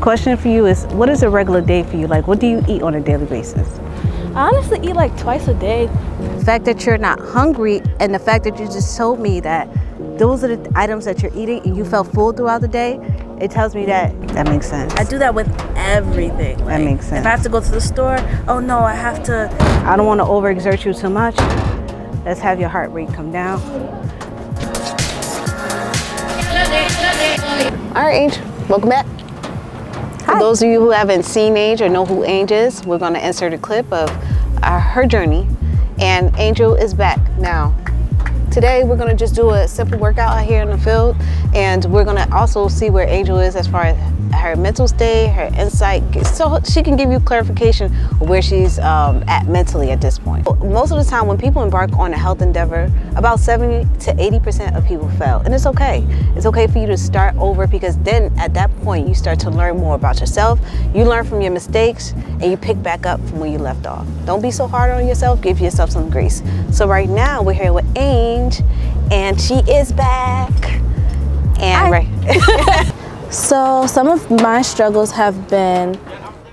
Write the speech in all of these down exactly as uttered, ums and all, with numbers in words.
Question for you is, what is a regular day for you? Like, what do you eat on a daily basis? I honestly eat like twice a day. The fact that you're not hungry and the fact that you just told me that those are the items that you're eating and you felt full throughout the day, it tells me that that makes sense. I do that with everything. Like, that makes sense. If I have to go to the store, oh no, I have to. I don't want to overexert you too much. Let's have your heart rate come down. All right, Angel, welcome back. For those of you who haven't seen Angel or know who Angel is, we're going to insert a clip of our, her journey. And Angel is back now. Today, we're going to just do a simple workout out here in the field. And we're going to also see where Angel is as far as her mental state, her insight, so she can give you clarification of where she's um, at mentally at this point. Most of the time when people embark on a health endeavor, about seventy to eighty percent of people fail. And it's okay. It's okay for you to start over, because then at that point, you start to learn more about yourself. You learn from your mistakes and you pick back up from where you left off. Don't be so hard on yourself. Give yourself some grace. So right now we're here with Angel and she is back. And right. So some of my struggles have been.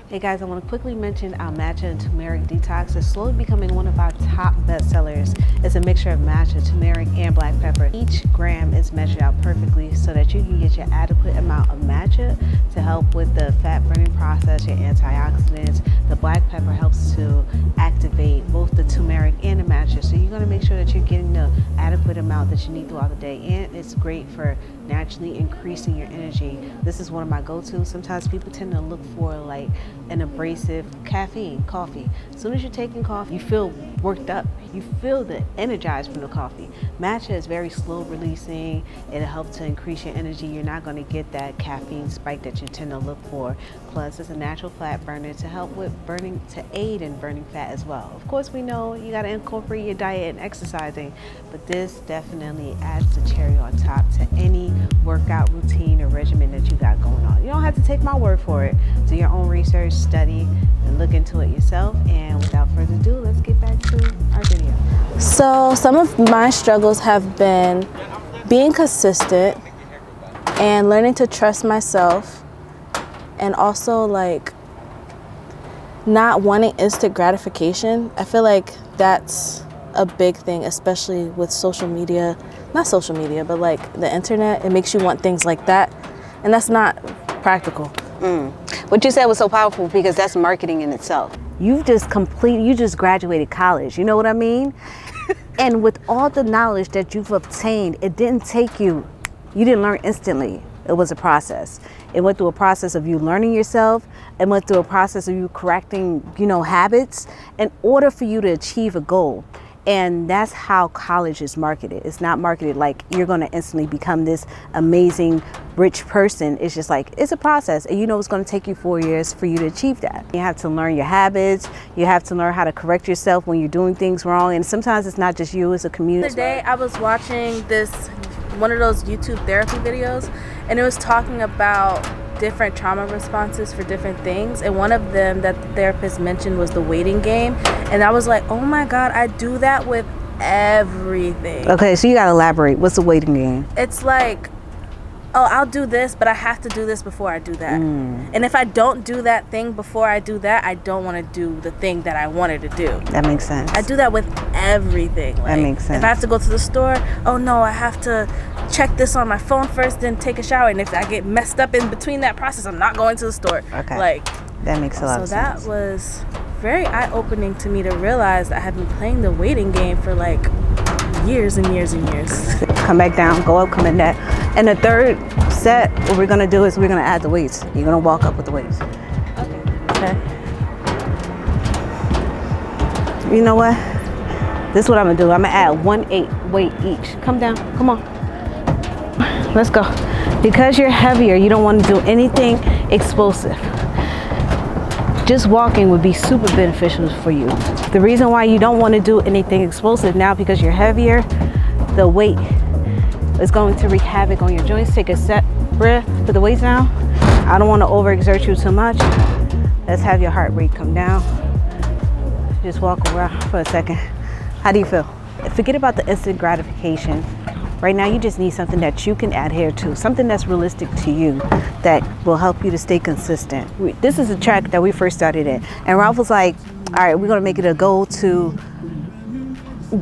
Hey guys, I want to quickly mention our matcha and turmeric detox is slowly becoming one of our top bestsellers. It's a mixture of matcha, turmeric, and black pepper. Each gram is measured out perfectly so that you can get your adequate amount of matcha to help with the fat burning process, your antioxidants. The black pepper helps to activate both the turmeric and the matcha. So you're going to make sure that you're getting the adequate amount that you need throughout the day. And it's great for naturally increasing your energy. This is one of my go-tos. Sometimes people tend to look for like an abrasive caffeine, coffee. As soon as you're taking coffee, you feel worked up. You feel the energized from the coffee. Matcha is very slow releasing. It'll help to increase your energy. You're not going to get that caffeine spike that you tend to look for. Plus, it's a natural fat burner to help with burning, to aid in burning fat as well. Of course, we know you got to incorporate your diet and exercising, but this definitely adds the cherry on top to any workout routine or regimen that you got going on. You don't have to take my word for it. Do your own research, study, and look into it yourself. And without further ado, let's get back to our video. So some of my struggles have been being consistent and learning to trust myself, and also like not wanting instant gratification. I feel like that's a big thing, especially with social media. Not social media, but like the internet. It makes you want things like that, and that's not practical. Mm. What you said was so powerful, because that's marketing in itself. You've just completed, you just graduated college, you know what I mean? And with all the knowledge that you've obtained, it didn't take you, you didn't learn instantly. It was a process. It went through a process of you learning yourself. It went through a process of you correcting, you know, habits in order for you to achieve a goal. And that's how college is marketed. It's not marketed like you're going to instantly become this amazing, rich person. It's just like, it's a process. And you know it's going to take you four years for you to achieve that. You have to learn your habits. You have to learn how to correct yourself when you're doing things wrong. And sometimes it's not just you, it's a community. The other day I was watching this, one of those YouTube therapy videos, and it was talking about different trauma responses for different things, and one of them that the therapist mentioned was the waiting game. And I was like, oh my god, I do that with everything. Okay, so you gotta elaborate. What's the waiting game? It's like, oh, I'll do this, but I have to do this before I do that. Mm. And if I don't do that thing before I do that, I don't want to do the thing that I wanted to do. That makes sense. I do that with everything. Like, that makes sense. If I have to go to the store, oh no, I have to check this on my phone first, then take a shower. And if I get messed up in between that process, I'm not going to the store. Okay. Like, that makes a lot of sense. So that was very eye-opening to me to realize that I had been playing the waiting game for like years and years and years. Come back down, go up, come in that. And the third set, what we're gonna do is we're gonna add the weights. You're gonna walk up with the weights. Okay. Okay. You know what? This is what I'm gonna do. I'm gonna add one eight weight each. Come down, come on. Let's go. Because you're heavier, you don't wanna do anything explosive. Just walking would be super beneficial for you. The reason why you don't want to do anything explosive now, because you're heavier, the weight is going to wreak havoc on your joints. Take a set breath, put the weights down. I don't want to overexert you too much. Let's have your heart rate come down. Just walk around for a second. How do you feel? Forget about the instant gratification. Right now, you just need something that you can adhere to, something that's realistic to you that will help you to stay consistent. We, this is a track that we first started at, and Ralph was like, all right, we're going to make it a goal to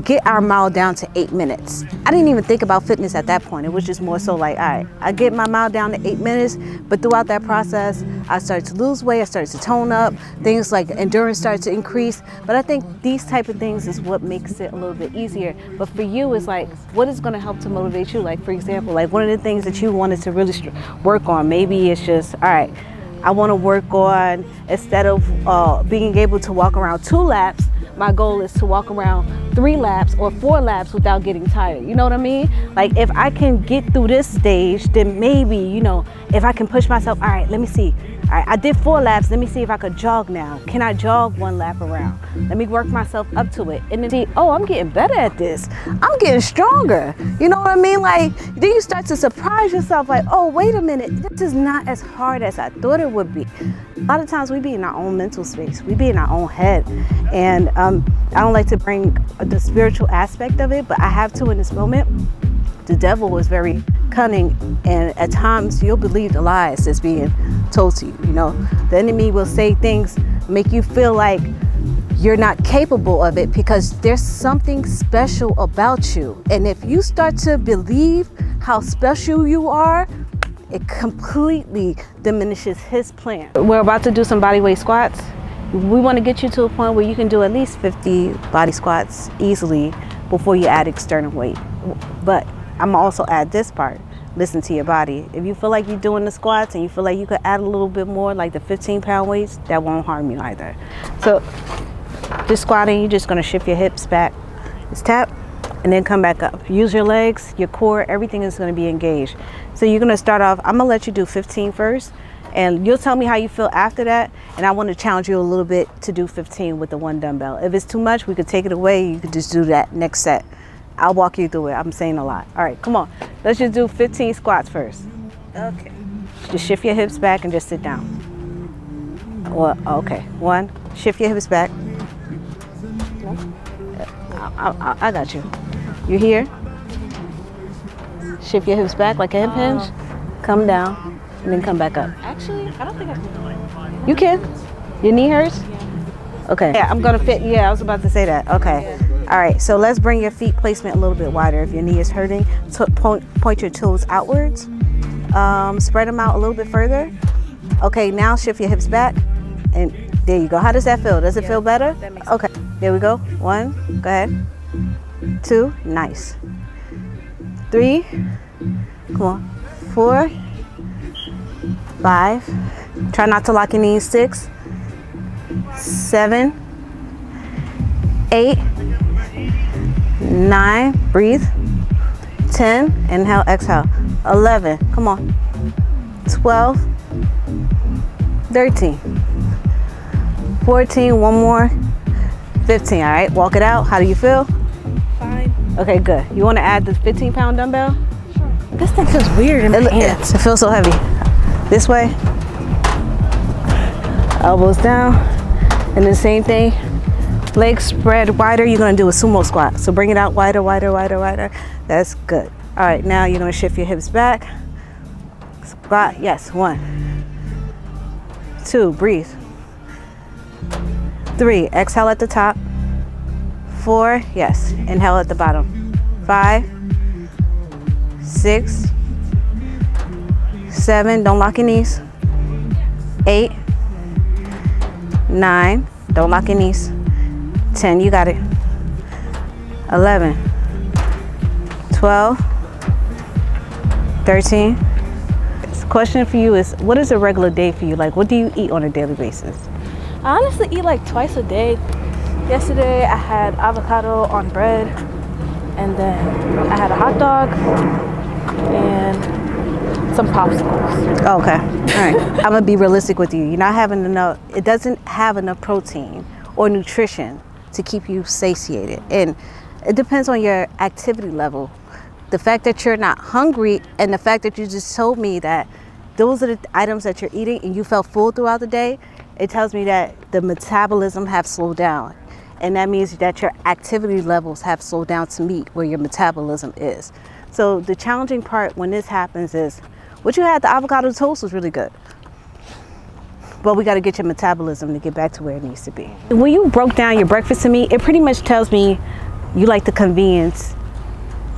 get our mile down to eight minutes. I didn't even think about fitness at that point. It was just more so like, all right, I get my mile down to eight minutes, but throughout that process, I started to lose weight, I started to tone up, things like endurance started to increase. But I think these type of things is what makes it a little bit easier. But for you, it's like, what is gonna help to motivate you? Like, for example, like one of the things that you wanted to really work on, maybe it's just, all right, I wanna work on, instead of uh, being able to walk around two laps, my goal is to walk around three laps or four laps without getting tired. You know what I mean? Like, if I can get through this stage, then maybe, you know, if I can push myself, all right, let me see. All right, I did four laps. Let me see if I could jog now. Can I jog one lap around? Let me work myself up to it. And then see, oh, I'm getting better at this. I'm getting stronger. You know what I mean? Like, then you start to surprise yourself, like, oh, wait a minute. This is not as hard as I thought it would be. A lot of times we be in our own mental space. We be in our own head. And um, I don't like to bring the spiritual aspect of it, but I have to in this moment. The devil is very cunning, and at times you'll believe the lies that's being told to you. You know, the enemy will say things, make you feel like you're not capable of it because there's something special about you. And if you start to believe how special you are, it completely diminishes his plan. We're about to do some body weight squats. We want to get you to a point where you can do at least fifty body squats easily before you add external weight. But I'm gonna also add this part, listen to your body. If you feel like you're doing the squats and you feel like you could add a little bit more, like the fifteen pound weights, that won't harm you either. So just squatting, you're just gonna shift your hips back. Just tap and then come back up. Use your legs, your core, everything is gonna be engaged. So you're gonna start off, I'm gonna let you do fifteen first, and you'll tell me how you feel after that. And I want to challenge you a little bit to do fifteen with the one dumbbell. If it's too much, we could take it away. You could just do that next set. I'll walk you through it. I'm saying a lot. All right, come on. Let's just do fifteen squats first. Okay. Just shift your hips back and just sit down. Well, okay, one, shift your hips back. I, I, I got you. You here? Shift your hips back like a hip hinge. Come down. And then come back up. Actually, I don't think I can do it. You can? Your knee hurts? Okay. Yeah, I'm gonna fit, yeah, I was about to say that. Okay. All right, so let's bring your feet placement a little bit wider. If your knee is hurting, point, point your toes outwards. Um, spread them out a little bit further. Okay, now shift your hips back. And there you go. How does that feel? Does it feel better? Okay, there we go. One, go ahead. Two, nice. Three, come on. Four. Five, try not to lock your knees. Six, seven, eight, nine, breathe. Ten, inhale, exhale. Eleven, come on. Twelve, thirteen, fourteen, one more. Fifteen, all right, walk it out. How do you feel? Fine. Okay, good. You wanna add the fifteen pound dumbbell? Sure. This thing feels weird in my hands. It feels so heavy. This way, elbows down, and the same thing, legs spread wider. You're gonna do a sumo squat. So bring it out wider, wider, wider, wider. That's good. All right, now you're gonna shift your hips back. Squat, yes, one, two, breathe. Three, exhale at the top. Four, yes, inhale at the bottom. Five, six, seven, don't lock your knees. Eight, nine, don't lock your knees. Ten, you got it. Eleven, twelve, thirteen. This question for you is, what is a regular day for you? Like, what do you eat on a daily basis? I honestly eat like twice a day. Yesterday I had avocado on bread, and then I had a hot dog and some popsicles. Okay, all right. I'm gonna be realistic with you. You're not having enough, it doesn't have enough protein or nutrition to keep you satiated. And it depends on your activity level. The fact that you're not hungry and the fact that you just told me that those are the items that you're eating and you felt full throughout the day, it tells me that the metabolism have slowed down. And that means that your activity levels have slowed down to meet where your metabolism is. So the challenging part when this happens is what you had, the avocado toast was really good. But we got to get your metabolism to get back to where it needs to be. When you broke down your breakfast to me, it pretty much tells me you like the convenience.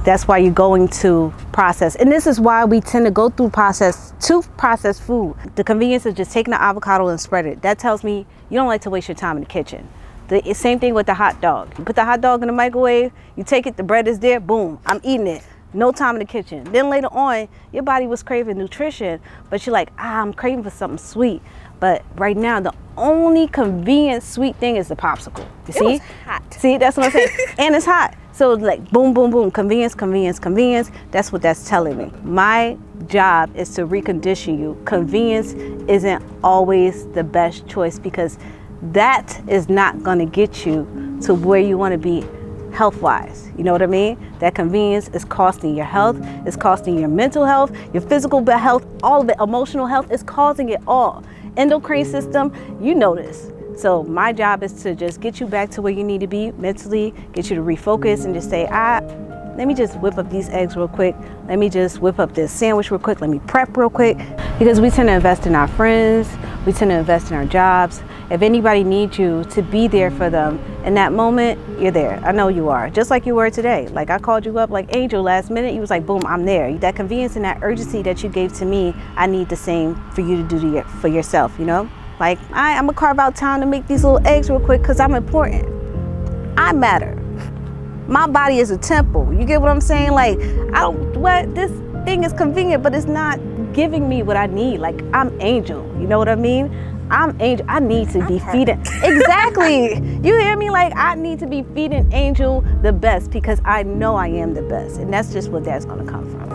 That's why you're going to process. And this is why we tend to go through process to process food. The convenience is just taking the avocado and spread it. That tells me you don't like to waste your time in the kitchen. The same thing with the hot dog. You put the hot dog in the microwave, you take it, the bread is there, boom, I'm eating it. No time in the kitchen. Then later on, your body was craving nutrition, but you're like, ah, I'm craving for something sweet. But right now, the only convenient sweet thing is the popsicle. You see? It was hot. See, that's what I'm saying. And it's hot. So like boom, boom, boom, convenience, convenience, convenience. That's what that's telling me. My job is to recondition you. Convenience isn't always the best choice because that is not gonna get you to where you wanna be health-wise. You know what I mean? That convenience is costing your health, it's costing your mental health, your physical health, all of it, emotional health, it's causing it all. Endocrine system, you know this. So my job is to just get you back to where you need to be mentally, get you to refocus and just say, ah, let me just whip up these eggs real quick. Let me just whip up this sandwich real quick. Let me prep real quick. Because we tend to invest in our friends, we tend to invest in our jobs. If anybody needs you to be there for them in that moment, you're there. I know you are, just like you were today. Like I called you up like Angel last minute, you was like, boom, I'm there. That convenience and that urgency that you gave to me, I need the same for you to do to your, for yourself, you know? Like, all right, I'm gonna carve out time to make these little eggs real quick because I'm important. I matter. My body is a temple. You get what I'm saying? Like, I don't, what, this thing is convenient, but it's not giving me what I need. Like, I'm Angel, you know what I mean? I'm Angel, I need to be feeding. Exactly, you hear me? Like, I need to be feeding Angel the best because I know I am the best. And that's just what that's gonna come from.